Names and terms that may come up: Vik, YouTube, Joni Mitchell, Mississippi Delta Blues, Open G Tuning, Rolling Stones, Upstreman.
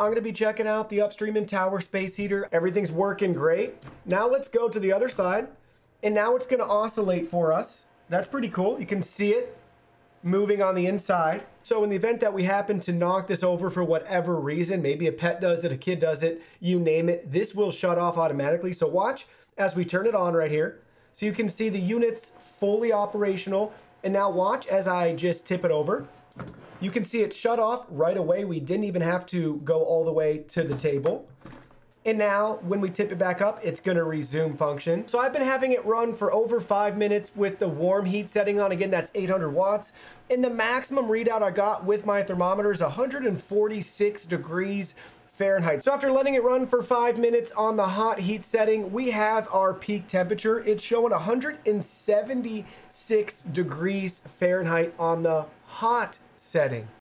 I'm going to be checking out the Upstreman tower space heater. Everything's working great. Now let's go to the other side, and now it's going to oscillate for us. That's pretty cool. You can see it moving on the inside. So in the event that we happen to knock this over for whatever reason, maybe a pet does it, a kid does it, you name it, this will shut off automatically. So watch as we turn it on right here. So you can see the unit's fully operational. And now watch as I just tip it over. You can see it shut off right away. We didn't even have to go all the way to the table. And now when we tip it back up, it's gonna resume function. So I've been having it run for over 5 minutes with the warm heat setting on. Again, that's 800 watts. And the maximum readout I got with my thermometer is 146 degrees Fahrenheit. So after letting it run for 5 minutes on the hot heat setting, we have our peak temperature. It's showing 176 degrees Fahrenheit on the hot setting.